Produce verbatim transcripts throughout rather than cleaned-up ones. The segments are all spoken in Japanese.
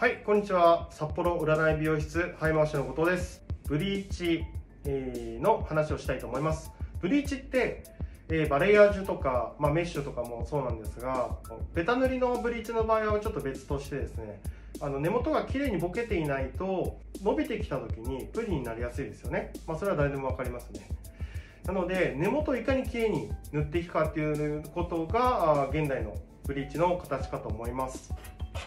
はい、こんにちは。札幌占い美容室ハイマウシの後藤です。ブリーチの話をしたいと思います。ブリーチってバレアージュとか、まあ、メッシュとかもそうなんですが、ベタ塗りのブリーチの場合はちょっと別としてですね、あの根元が綺麗にボケていないと伸びてきた時にプリになりやすいですよね。まあ、それは誰でも分かりますね。なので根元をいかに綺麗に塗っていくかっていうことが現代のブリーチの形かと思います。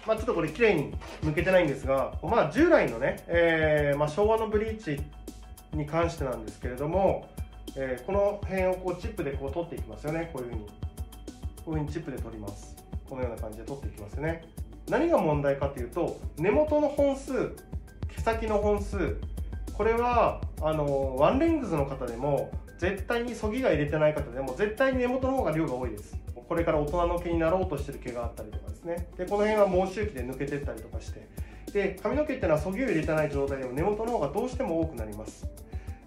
まあちょっとこれ綺麗に抜けてないんですが、まあ、従来のね、えーまあ、昭和のブリーチに関してなんですけれども、えー、この辺をこうチップでこう取っていきますよね。こういうふうにこういうふうにチップで取ります。このような感じで取っていきますよね。何が問題かというと、根元の本数、毛先の本数、これはあのワンレングズの方でも絶対にそぎが入れてない方でも絶対に根元の方が量が多いです。これから大人の毛になろうとしてる毛があったりとかですね。でこの辺は毛周期で抜けてったりとかして、で髪の毛っていうのはそぎを入れてない状態でも根元の方がどうしても多くなりますっ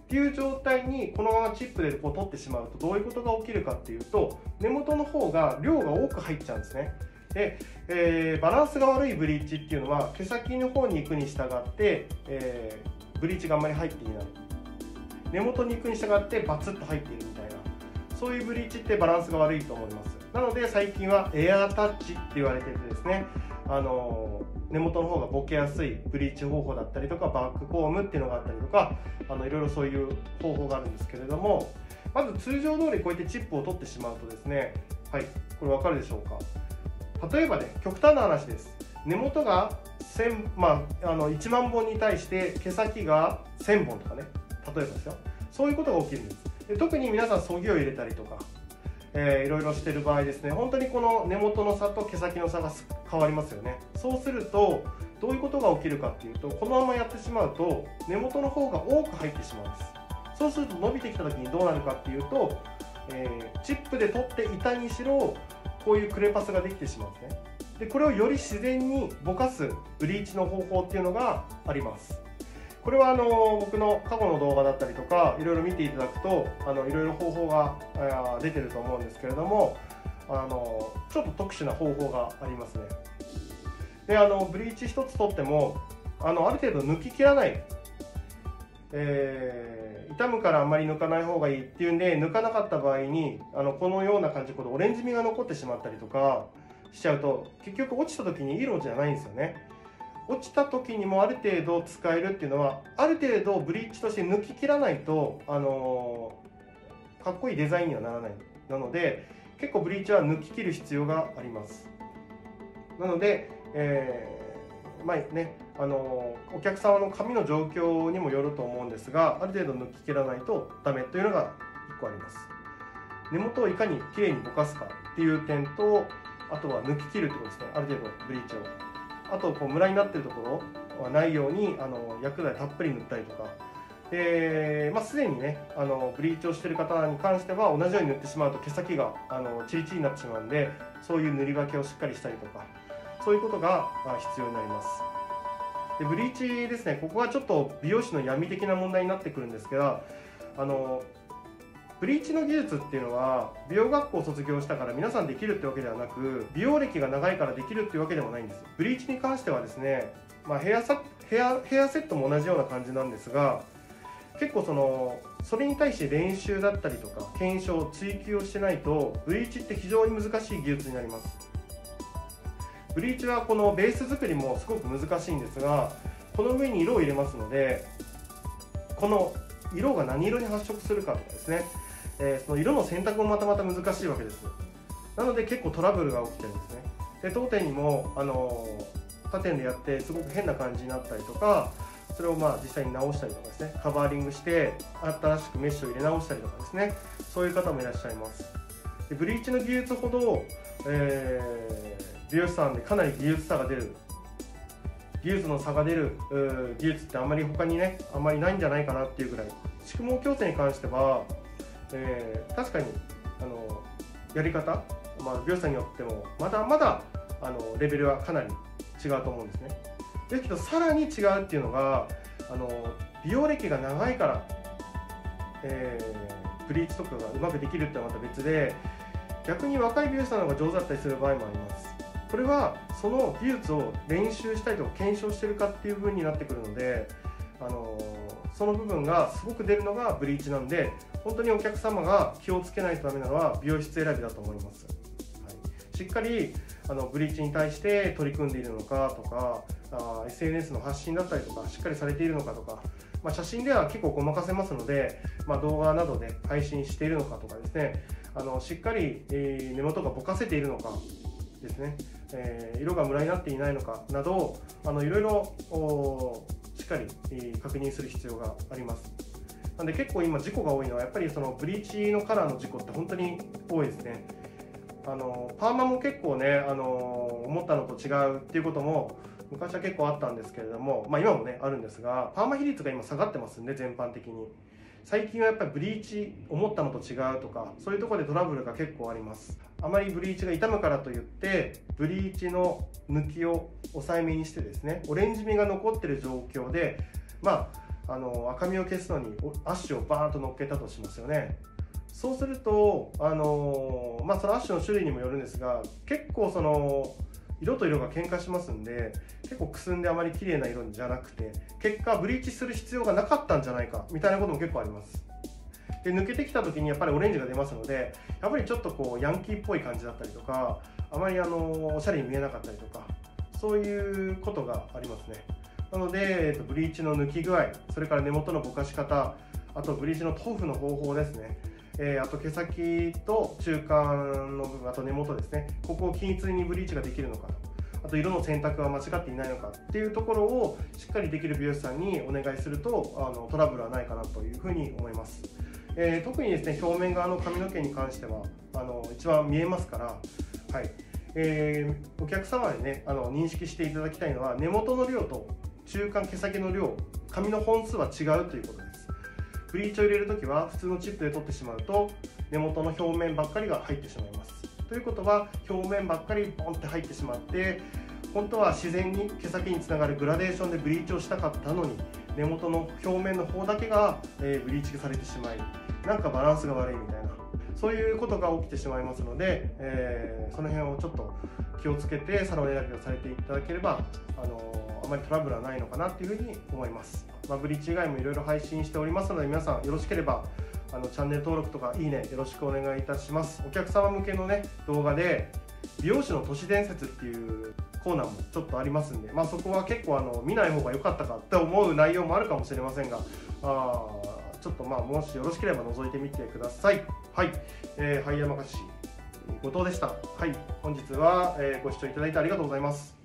ていう状態に、このままチップでこう取ってしまうとどういうことが起きるかっていうと、根元の方が量が多く入っちゃうんですね。で、えー、バランスが悪いブリーチっていうのは毛先の方に行くに従って、えー、ブリーチがあんまり入っていない、根元に行くに従ってバツッと入っているみたいな、そういうブリーチってバランスが悪いと思います。なので最近はエアータッチって言われててですね、あの根元の方がボケやすいブリーチ方法だったりとか、バックコームっていうのがあったりとか、あのいろいろそういう方法があるんですけれども、まず通常通りこうやってチップを取ってしまうとですね、はい、これ分かるでしょうか。例えばね、極端な話です。根元がせん、まあ、あのいちまんぼんに対して毛先がせんぼんとかね、例えばですよ。そういうことが起きるんです。で特に皆さんそぎを入れたりとか、えー、いろいろしてる場合ですね、本当にこの根元の差と毛先の差が変わりますよね。そうするとどういうことが起きるかっていうと、このままやってしまうと根元の方が多く入ってしまうんです。そうすると伸びてきた時にどうなるかっていうと、えー、チップで取っていたにしろこういうクレパスができてしまうんですね。でこれをより自然にぼかすブリーチの方法っていうのがあります。これはあの僕の過去の動画だったりとかいろいろ見ていただくと、あのいろいろ方法が出てると思うんですけれども、あのちょっと特殊な方法がありますね。であのブリーチひとつ取っても あのある程度抜ききらない、えー、傷むからあんまり抜かない方がいいっていうんで抜かなかった場合に、あのこのような感じでオレンジみが残ってしまったりとかしちゃうと、結局落ちた時に色じゃないんですよね。落ちた時にもある程度使えるっていうのは、ある程度ブリーチとして抜き切らないと、あのー、かっこいいデザインにはならない。なので結構ブリーチは抜き切る必要があります。なので、えー、まあね、あのー、お客様の髪の状況にもよると思うんですが、ある程度抜き切らないとダメというのがいっこあります。根元をいかにきれいにぼかすかっていう点と、あとは抜き切るってことですね。ある程度ブリーチを、あとこうムラになってるところはないようにあの薬剤たっぷり塗ったりとか、えーまあ、すでにねあのブリーチをしてる方に関しては同じように塗ってしまうと毛先があのチリチリになってしまうんで、そういう塗り分けをしっかりしたりとか、そういうことが必要になります。でブリーチですね、ここがちょっと美容師の闇的な問題になってくるんですけど、あのブリーチの技術っていうのは美容学校を卒業したから皆さんできるってわけではなく、美容歴が長いからできるっていうわけでもないんです。ブリーチに関してはですね、まあ、ヘアサヘアヘアセットも同じような感じなんですが、結構そのそれに対して練習だったりとか検証追求をしてないと、ブリーチって非常に難しい技術になります。ブリーチはこのベース作りもすごく難しいんですが、この上に色を入れますので、この色が何色に発色するかとかですね、えー、その色の選択もまたまた難しいわけです。なので結構トラブルが起きてるんですね。で当店にも、あのー、他店でやってすごく変な感じになったりとか、それをまあ実際に直したりとかですね、カバーリングして新しくメッシュを入れ直したりとかですね、そういう方もいらっしゃいます。でブリーチの技術ほど、えー、美容師さんでかなり技術差が出る技術の差が出る技術ってあんまり他にねあんまりないんじゃないかなっていうぐらい、縮毛矯正に関してはえー、確かにあのやり方、まあ、美容師さんによってもまだまだあのレベルはかなり違うと思うんですね。ですけどさらに違うっていうのが、あの美容歴が長いから、えー、ブリーチとかがうまくできるってのはまた別で、逆に若い美容師さんの方が上手だったりする場合もあります。これはその技術を練習したりとか検証してるかっていう部分になってくるので、あのその部分がすごく出るのがブリーチなんで、本当にお客様が気をつけないとダメなのは美容室選びだと思います。はい、しっかりあのブリーチに対して取り組んでいるのかとか、あ エスエヌエス の発信だったりとかしっかりされているのかとか、まあ、写真では結構ごまかせますので、まあ、動画などで配信しているのかとかですね、あのしっかり、えー、根元がぼかせているのかですね、えー、色がムラになっていないのかなど、あのいろいろしっかり、えー、確認する必要があります。なので結構今事故が多いのはやっぱりそのブリーチのカラーの事故って本当に多いですね。あのパーマも結構ね、あの思ったのと違うっていうことも昔は結構あったんですけれども、まあ、今もねあるんですが、パーマ比率が今下がってますんで、全般的に最近はやっぱりブリーチ思ったのと違うとか、そういうところでトラブルが結構あります。あまりブリーチが傷むからといってブリーチの抜きを抑えめにしてですね、オレンジみが残ってる状況で、まあ、あの赤みを消すのにアッシュをバーンと乗っけたとしますよね。そうすると、あのまあ、そのアッシュの種類にもよるんですが、結構その色と色が喧嘩しますんで、結構くすんであまり綺麗な色じゃなくて、結果ブリーチする必要がなかったんじゃないかみたいなことも結構あります。で抜けてきた時にやっぱりオレンジが出ますので、やっぱりちょっとこうヤンキーっぽい感じだったりとか、あまりあのおしゃれに見えなかったりとか、そういうことがありますね。なので、えっと、ブリーチの抜き具合、それから根元のぼかし方、あとブリーチの塗布の方法ですね、えー、あと毛先と中間の部分、あと根元ですね、ここを均一にブリーチができるのかと、あと色の選択は間違っていないのかっていうところをしっかりできる美容師さんにお願いすると、あのトラブルはないかなというふうに思います。えー、特にですね、表面側の髪の毛に関してはあの一番見えますから、はい、えー、お客様にね、あの認識していただきたいのは、根元の量と中間毛先の量、髪の本数は違うということです。ブリーチを入れるときは普通のチップで取ってしまうと根元の表面ばっかりが入ってしまいます。ということは表面ばっかりボンって入ってしまって、本当は自然に毛先につながるグラデーションでブリーチをしたかったのに、根元の表面の方だけがブリーチされてしまい、なんかバランスが悪いみたいな、そういうことが起きてしまいますので、えー、その辺をちょっと気をつけてサロン選びをされていただければ、あのー、あまりトラブルはないのかなというふうに思います。まあ、ブリーチ以外もいろいろ配信しておりますので、皆さんよろしければあのチャンネル登録とかいいねよろしくお願いいたします。お客様向けのね動画で美容師の都市伝説っていうコーナーもちょっとありますんで、まあ、そこは結構あの見ない方が良かったかって思う内容もあるかもしれませんが、あちょっとまあもしよろしければ覗いてみてください。はい、えー、ハイヤマカシ後藤でした。はい、本日はご視聴いただいてありがとうございます。